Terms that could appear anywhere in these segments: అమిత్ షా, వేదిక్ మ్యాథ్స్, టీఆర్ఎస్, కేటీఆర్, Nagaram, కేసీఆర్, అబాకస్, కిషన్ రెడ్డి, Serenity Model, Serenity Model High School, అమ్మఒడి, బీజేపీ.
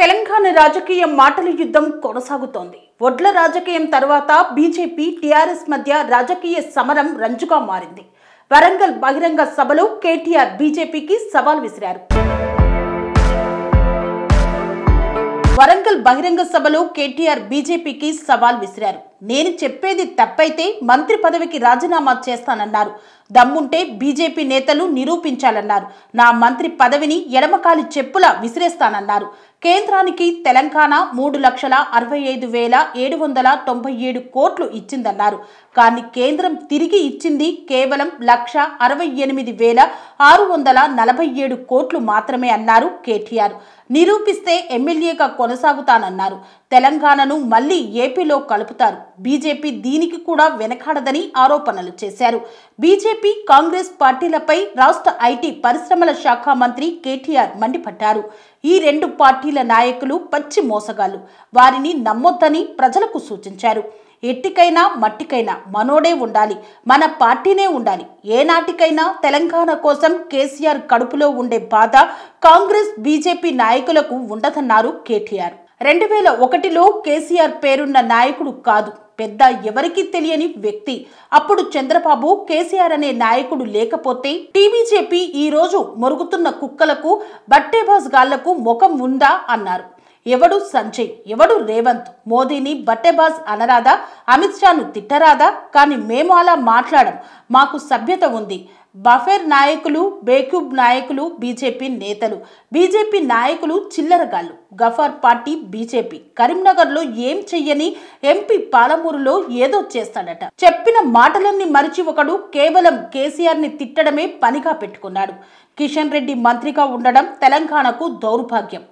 తెలంగాణ రాజకీయ మాటల యుద్ధం కొనసాగుతోంది. వడ్ల రాజకీయం తర్వాత బీజేపీ టీఆర్ఎస్ మధ్య రాజకీయ సమరం రంజుగా మారింది. వరంగల్ బహిరంగ సభలో కేటీఆర్ బీజేపీకి సవాల్ విసిరారు. వరంగల్ బహిరంగ సభలో కేటీఆర్ బీజేపీకి సవాల్ విసిరారు. నేను చెప్పేది తప్పైతే మంత్రి పదవికి రాజీనామా చేస్తానన్నారు. దమ్ముంటే బీజేపీ నేతలు నిరూపించాలన్నారు. నా మంత్రి పదవిని ఎడమకాలి చెప్పులా విసిరేస్తానన్నారు. కేంద్రానికి తెలంగాణ 3,65,797 కోట్లు ఇచ్చిందన్నారు. కానీ కేంద్రం తిరిగి ఇచ్చింది కేవలం 1,68,647 కోట్లు మాత్రమే అన్నారు కేటీఆర్. నిరూపిస్తే ఎమ్మెల్యేగా కొనసాగుతానన్నారు. తెలంగాణను మళ్ళీ ఏపీలో కలుపుతారు. బీజేపీ దీనికి కూడా వెనకాడదని ఆరోపణలు చేశారు. బీజేపీ కాంగ్రెస్ పార్టీలపై రాష్ట్ర ఐటీ పరిశ్రమల శాఖ మంత్రి కేటీఆర్ మండిపడ్డారు. ఈ రెండు పార్టీల నాయకులు పచ్చి మోసగాళ్లు, వారిని నమ్మొద్దని ప్రజలకు సూచించారు. ఎట్టికైనా మట్టికైనా మనోడే ఉండాలి, మన పార్టీనే ఉండాలి. ఏనాటికైనా తెలంగాణ కోసం కేసీఆర్ కడుపులో ఉండే బాధ కాంగ్రెస్ బీజేపీ నాయకులకు ఉండదన్నారు కేటీఆర్. 2001లో కేసీఆర్ పేరున్న నాయకుడు కాదు, పెద్ద ఎవరికీ తెలియని వ్యక్తి. అప్పుడు చంద్రబాబు, కేసీఆర్ అనే నాయకుడు లేకపోతే టీబీజేపీ ఈ రోజు మొరుగుతున్న కుక్కలకు, బట్టేబాజ్ గాళ్లకు ముఖం ఉందా అన్నారు. ఎవడు సంజయ్, ఎవడు రేవంత్, మోదీని బట్టేబాజ్ అనరాదా, అమిత్ షాను తిట్టరాదా? కానీ మేము అలా మాట్లాడం, మాకు సభ్యత ఉంది. బఫేర్ నాయకులు, బేక్యూబ్ నాయకులు బీజేపీ నేతలు, బీజేపీ నాయకులు చిల్లరగాళ్ళు. గఫార్ పార్టీ బీజేపీ కరీంనగర్లో ఏం చెయ్యని ఎంపీ పాలమూరులో ఏదో చేస్తాడట. చెప్పిన మాటలన్నీ మరిచి ఒకడు కేవలం కేసీఆర్ని తిట్టడమే పనిగా పెట్టుకున్నాడు. కిషన్ రెడ్డి మంత్రిగా ఉండడం తెలంగాణకు దౌర్భాగ్యం.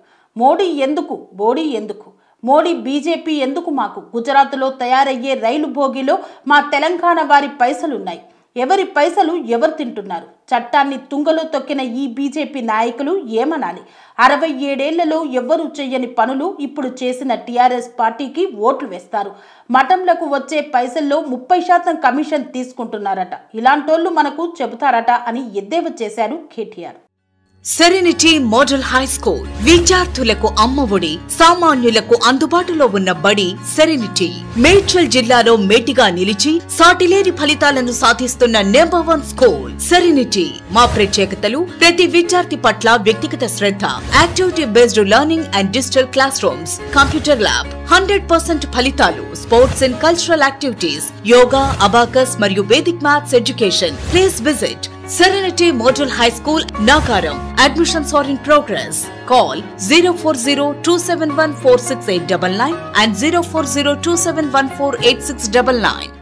మోడీ ఎందుకు, బోడీ ఎందుకు, మోడీ బీజేపీ ఎందుకు మాకు? గుజరాత్లో తయారయ్యే రైలు భోగిలో మా తెలంగాణ వారి పైసలున్నాయి. ఎవరి పైసలు ఎవరు తింటున్నారు? చట్టాన్ని తుంగలో తొక్కిన ఈ బీజేపీ నాయకులు ఏమనాలి? 67 ఏళ్లలో ఎవ్వరూ చెయ్యని పనులు ఇప్పుడు చేసిన టీఆర్ఎస్ పార్టీకి ఓట్లు వేస్తారు. మఠంలకు వచ్చే పైసల్లో 30% కమిషన్ తీసుకుంటున్నారట. ఇలాంటోళ్లు మనకు చెబుతారట అని ఎద్దేవా చేశారు కేటీఆర్. Serenity model high school విద్యార్థులకు అమ్మఒడి, సామాన్యులకు అందుబాటులో ఉన్న బడి సెరెనిటీ. మేడ్చల్ జిల్లాలో మేటిగా నిలిచి సాటిలేని ఫలితాలను సాధిస్తున్న నెంబర్ 1 స్కూల్ సెరెనిటీ. మా ప్రత్యేకతలు: ప్రతి విద్యార్థి పట్ల వ్యక్తిగత శ్రద్ధ, activity based learning and digital classrooms, computer lab, 100% ఫలితాలు, sports and cultural activities, yoga, అబాకస్ మరియు వేదిక్ మ్యాథ్స్ education. Please visit Serenity Model High School, Nagaram. Admissions are in progress. Call 04027146899 and 04027148699.